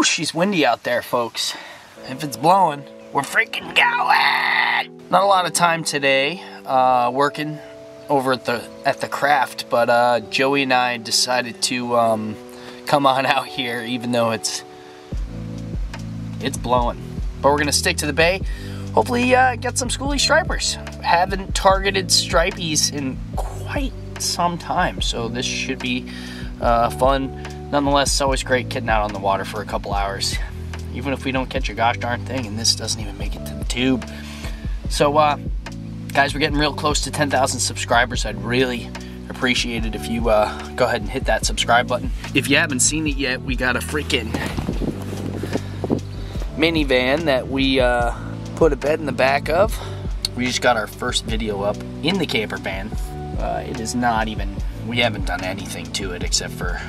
Ooh, she's windy out there, folks. If it's blowing, we're freaking going! Not a lot of time today working over at the craft, but Joey and I decided to come on out here, even though it's blowing. But we're gonna stick to the bay. Hopefully get some schoolie stripers. Haven't targeted stripies in quite some time, so this should be fun. Nonetheless, it's always great getting out on the water for a couple hours, even if we don't catch a gosh darn thing, and this doesn't even make it to the tube. So guys, we're getting real close to 10,000 subscribers. I'd really appreciate it if you go ahead and hit that subscribe button. If you haven't seen it yet, we got a freaking minivan that we put a bed in the back of. We just got our first video up in the camper van. It is not even, we haven't done anything to it except for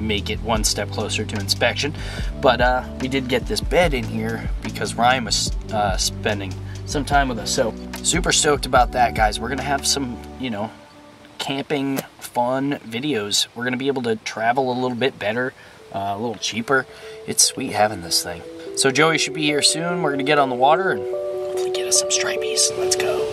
make it one step closer to inspection, but we did get this bed in here because Ryan was spending some time with us, so super stoked about that, guys. We're gonna have some, you know, camping fun videos. We're gonna be able to travel a little bit better, a little cheaper. It's sweet having this thing. So Joey should be here soon. We're gonna get on the water and hopefully get us some stripies. Let's go.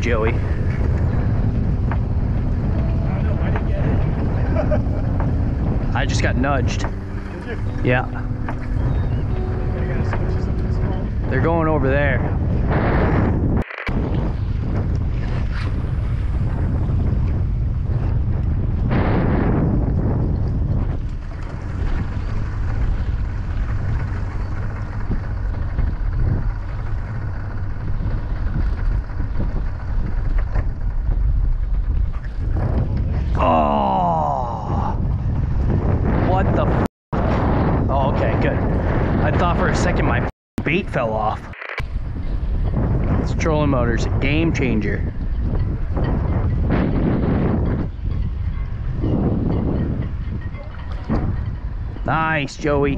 Joey. I just got nudged. Did you? Yeah. They're going over there. Bait fell off. It's trolling motors, a game changer. Nice, Joey.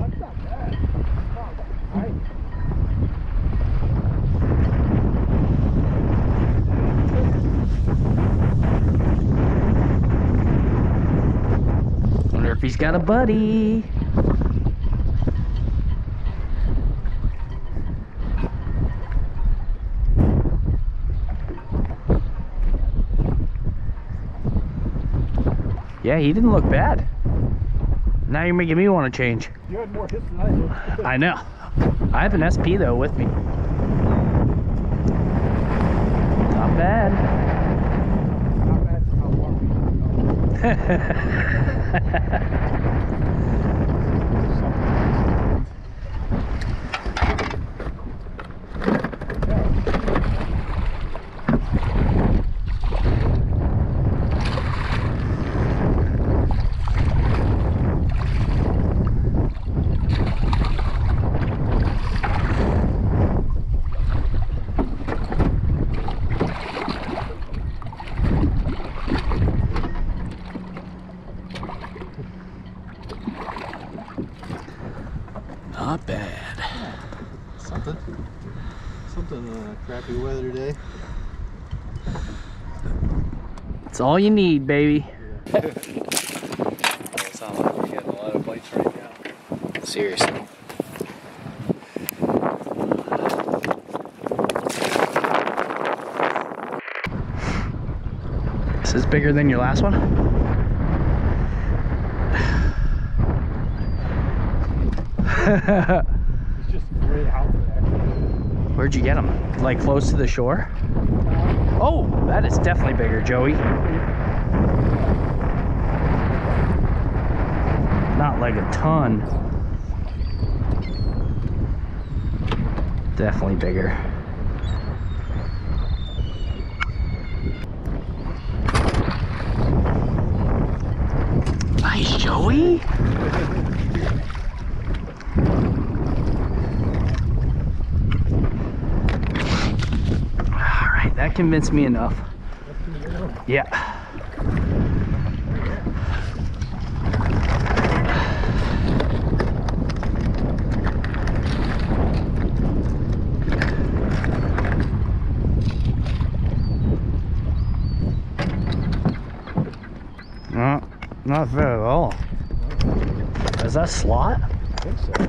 Wonder if he's got a buddy. Yeah, he didn't look bad. Now you're making me want to change. You had more hits than I did. I know. I have an SP though with me. Not bad. Not bad for how long we Not bad. Yeah. Something on a crappy weather day. It's all you need, baby. Yeah. Doesn't sound like we're getting a lot of bites right now. Seriously. This is bigger than your last one? It's just way out there. Where'd you get them? Like close to the shore? Oh, that is definitely bigger, Joey. Not like a ton. Definitely bigger. By Joey? Alright, that convinced me enough. Yeah. No, not fair at all. Is that slot? I think so.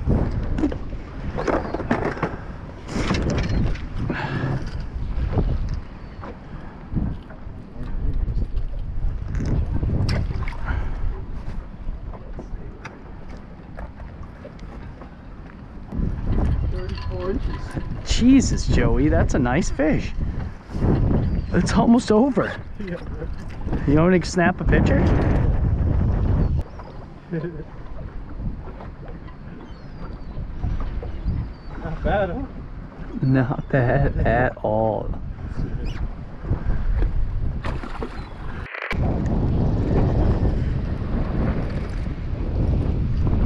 Jesus, Joey, that's a nice fish. It's almost over. You want me to snap a picture? Not bad, huh? Not bad at all.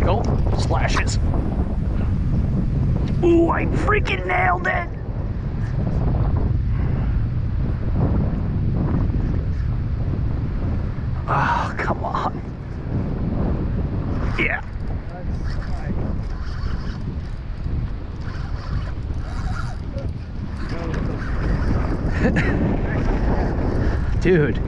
Oh, slashes. Ooh, I freaking nailed it! Oh, come on. Yeah. Dude.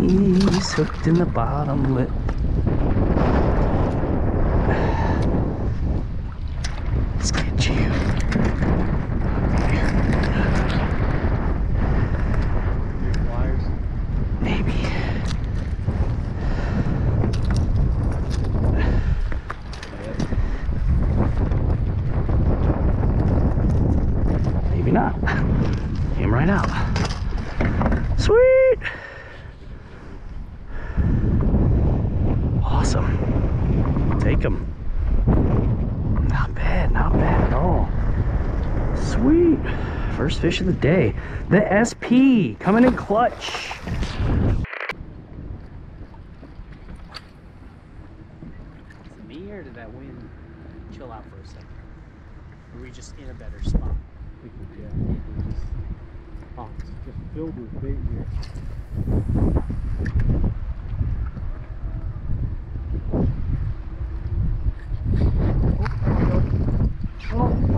He's hooked in the bottom lip. Let's get you. Wires. Maybe. Maybe not. Came right out. Sweet! Awesome. Take them. Not bad, not bad at all. Sweet. First fish of the day. The SP coming in clutch. Is it me or did that wind chill out for a second? Or are we just in a better spot? Yeah. Oh, it's just filled with bait here.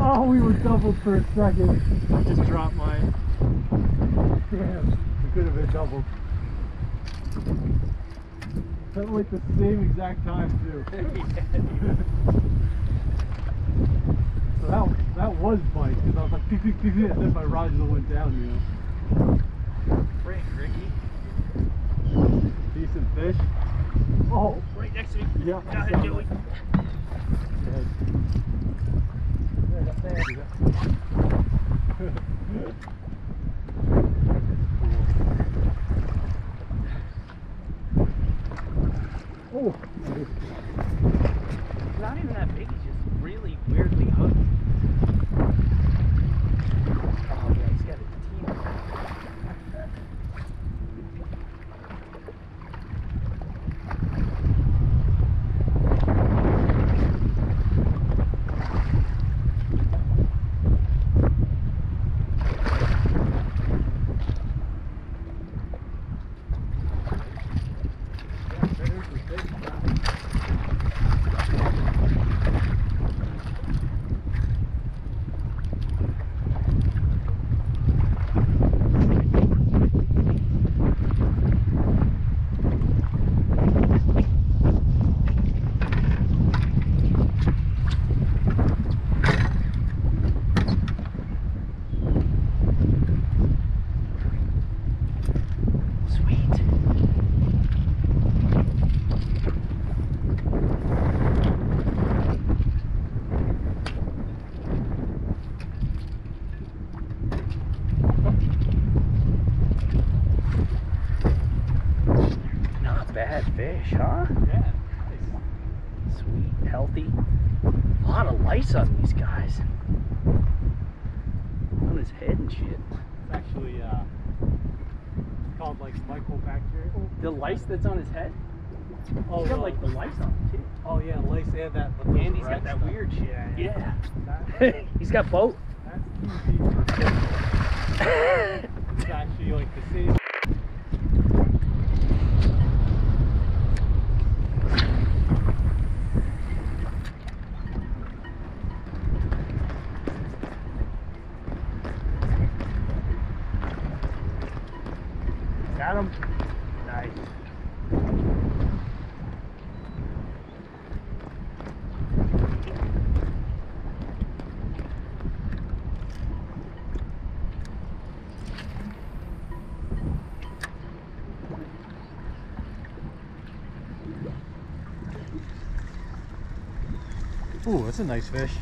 Oh, we were doubled for a second. I just dropped mine. Damn, we could have been doubled. That was like the same exact time too. So that was bite, because I was like, tick, tick, tick, and then my Roger went down, you know. Frick, Ricky. Decent fish. Oh, right next to me. Yeah. Got it, Joey. Oh, it's not even that big, it's just really weirdly hooked. Oh yeah, he's got a bad fish, huh? Yeah, nice. Sweet, healthy. A lot of lice on these guys. On his head and shit. It's actually it's called like mycobacteria. The lice that's on his head? Oh, he's got like the lice on him too. Oh yeah, lice and that. And he's got that stuff. Weird shit. Yeah. Yeah. He's got both. That's easy for kids. It's actually like the same. Got him. Nice. Ooh, that's a nice fish.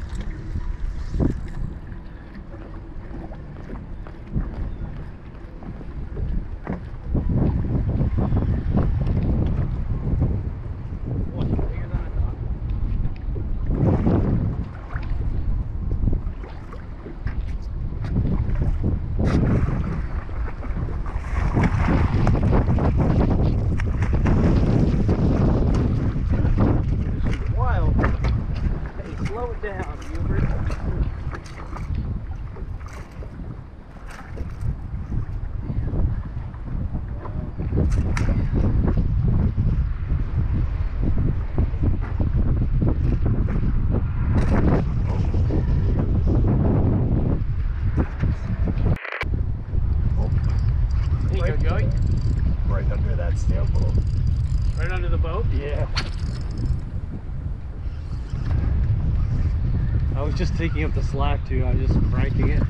Just taking up the slack too, I'm just cranking it.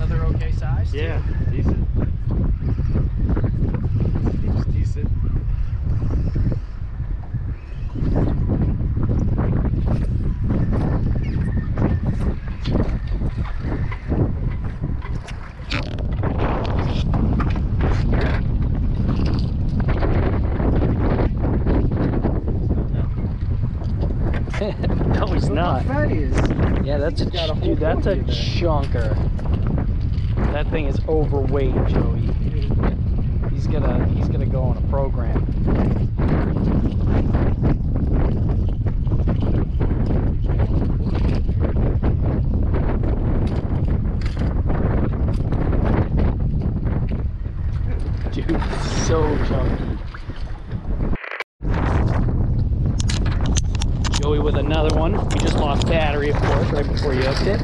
Another okay size? Too? Yeah, decent. Seems decent. No, he's not. That is. Yeah, that's a dude. That's a chunker. That thing is overweight, Joey. He's gonna go on a program. Dude, so chunky. With another one. We just lost battery, of course, right before you hooked it.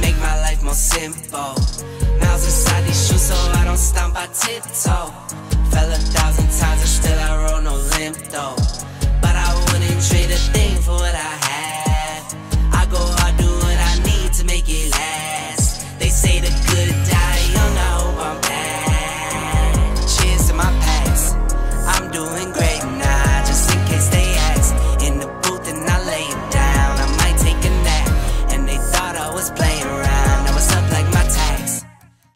Make my life more simple. Miles inside these shoes so I don't stomp by tiptoe.